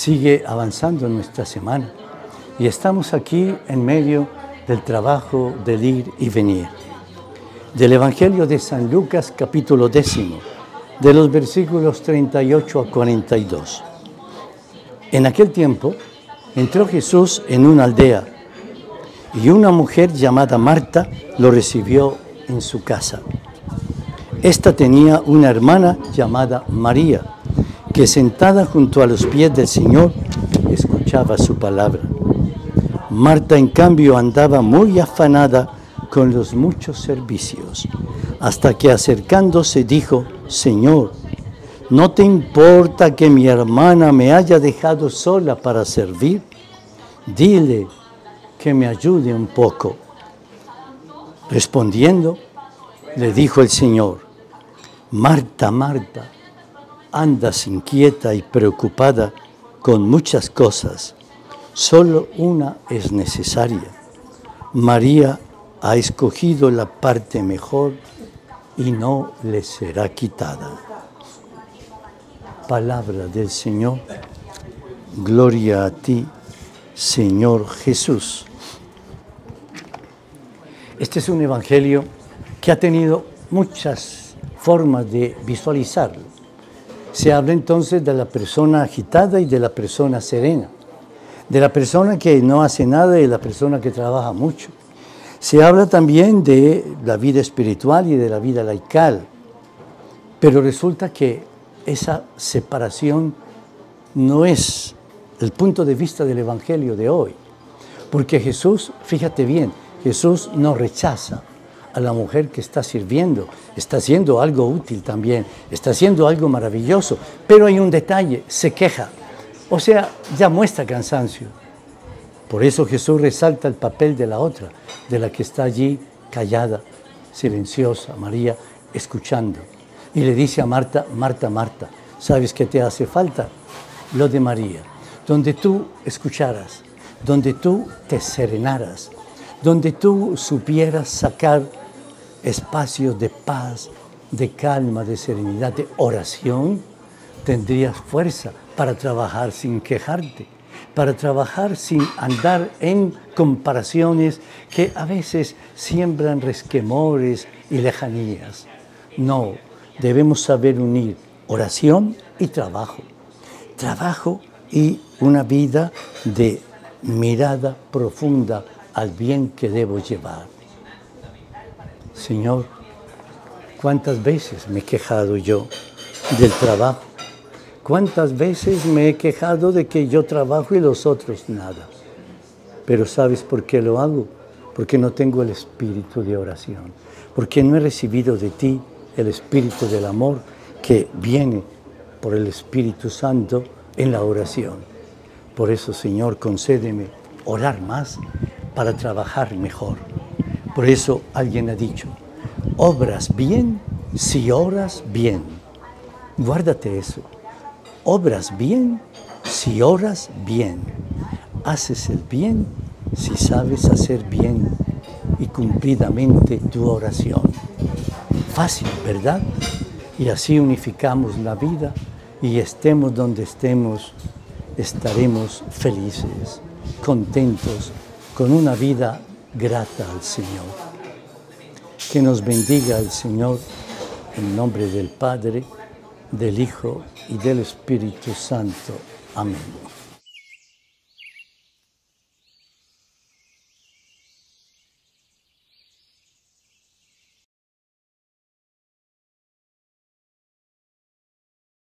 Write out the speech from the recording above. sigue avanzando en nuestra semana y estamos aquí en medio del trabajo del ir y venir. Del Evangelio de San Lucas, capítulo 10, de los versículos 38 a 42. En aquel tiempo entró Jesús en una aldea y una mujer llamada Marta lo recibió en su casa. Esta tenía una hermana llamada María, que sentada junto a los pies del Señor escuchaba su palabra. Marta, en cambio, andaba muy afanada con los muchos servicios, hasta que acercándose dijo: Señor, ¿no te importa que mi hermana me haya dejado sola para servir? Dile que me ayude un poco. Respondiendo, le dijo el Señor: Marta, Marta, andas inquieta y preocupada con muchas cosas, solo una es necesaria. María ha escogido la parte mejor y no le será quitada. Palabra del Señor. Gloria a ti, Señor Jesús. Este es un evangelio que ha tenido muchas formas de visualizarlo. Se habla entonces de la persona agitada y de la persona serena, de la persona que no hace nada y de la persona que trabaja mucho. Se habla también de la vida espiritual y de la vida laical, pero resulta que esa separación no es el punto de vista del Evangelio de hoy, porque Jesús, fíjate bien, Jesús no rechaza a la mujer que está sirviendo, está haciendo algo útil también, está haciendo algo maravilloso, pero hay un detalle: se queja, o sea, ya muestra cansancio. Por eso Jesús resalta el papel de la otra, de la que está allí callada, silenciosa, María, escuchando. Y le dice a Marta: Marta, Marta, ¿sabes qué te hace falta? Lo de María, donde tú escucharas, donde tú te serenaras, donde tú supieras sacar espacios de paz, de calma, de serenidad, de oración, tendrías fuerza para trabajar sin quejarte, para trabajar sin andar en comparaciones que a veces siembran resquemores y lejanías. No, debemos saber unir oración y trabajo. Trabajo y una vida de mirada profunda al bien que debo llevar. Señor, ¿cuántas veces me he quejado yo del trabajo? ¿Cuántas veces me he quejado de que yo trabajo y los otros nada? Pero ¿sabes por qué lo hago? Porque no tengo el espíritu de oración, porque no he recibido de ti el espíritu del amor que viene por el Espíritu Santo en la oración. Por eso, Señor, concédeme orar más para trabajar mejor. Por eso alguien ha dicho: obras bien si oras bien. Guárdate eso. Obras bien si oras bien. Haces el bien si sabes hacer bien y cumplidamente tu oración. Fácil, ¿verdad? Y así unificamos la vida y estemos donde estemos, estaremos felices, contentos, con una vida grata al Señor. Que nos bendiga el Señor, en nombre del Padre, del Hijo y del Espíritu Santo. Amén.